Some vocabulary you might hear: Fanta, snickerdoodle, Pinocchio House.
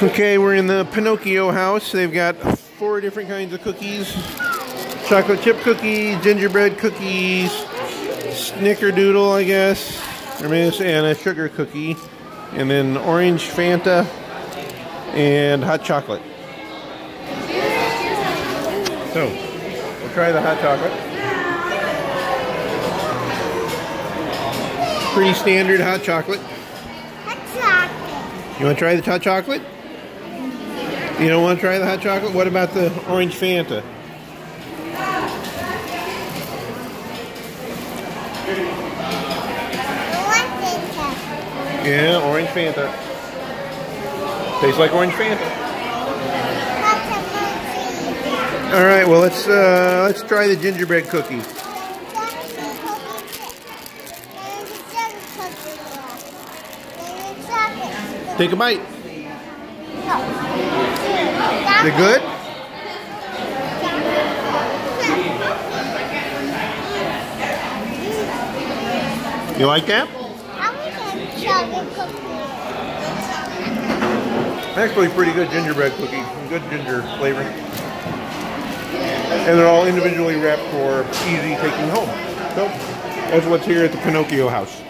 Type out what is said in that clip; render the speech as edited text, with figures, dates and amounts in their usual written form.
Okay, we're in the Pinocchio house. They've got 4 different kinds of cookies. Chocolate chip cookies, gingerbread cookies, snickerdoodle, I guess, and a sugar cookie, and then orange Fanta, and hot chocolate. So, we'll try the hot chocolate. Pretty standard hot chocolate. You want to try the hot chocolate? You don't want to try the hot chocolate? What about the orange Fanta? Yeah, orange Fanta. Tastes like orange Fanta. All right, well let's try the gingerbread cookie. Take a bite. They're good? You like that? Actually, pretty good gingerbread cookie. Good ginger flavor. And they're all individually wrapped for easy taking home. So that's what's here at the Pinocchio house.